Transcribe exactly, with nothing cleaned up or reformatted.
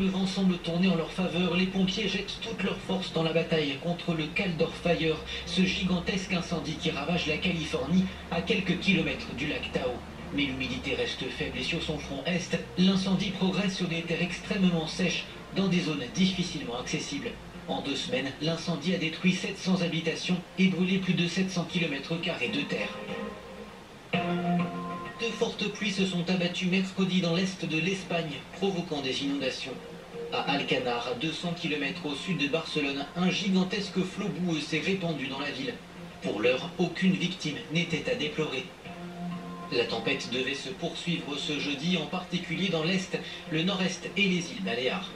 le vent semble tourner en leur faveur, les pompiers jettent toutes leurs forces dans la bataille contre le Caldor Fire, ce gigantesque incendie qui ravage la Californie à quelques kilomètres du lac Tao. Mais l'humidité reste faible et sur son front est, l'incendie progresse sur des terres extrêmement sèches, dans des zones difficilement accessibles. En deux semaines, l'incendie a détruit sept cents habitations et brûlé plus de sept cents kilomètres carrés de terre. De fortes pluies se sont abattues mercredi dans l'est de l'Espagne, provoquant des inondations. À Alcanar, à deux cents kilomètres au sud de Barcelone, un gigantesque flot boueux s'est répandu dans la ville. Pour l'heure, aucune victime n'était à déplorer. La tempête devait se poursuivre ce jeudi, en particulier dans l'est, le nord-est et les îles Baléares.